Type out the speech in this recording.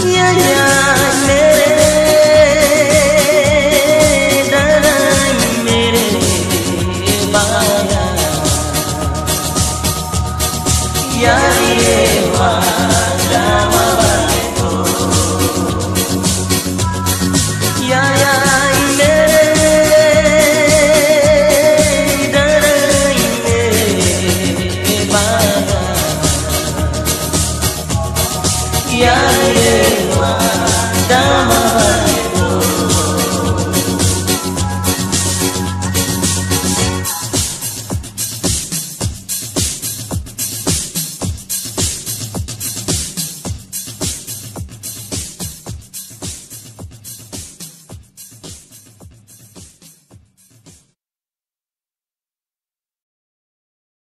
Yeah, yeah.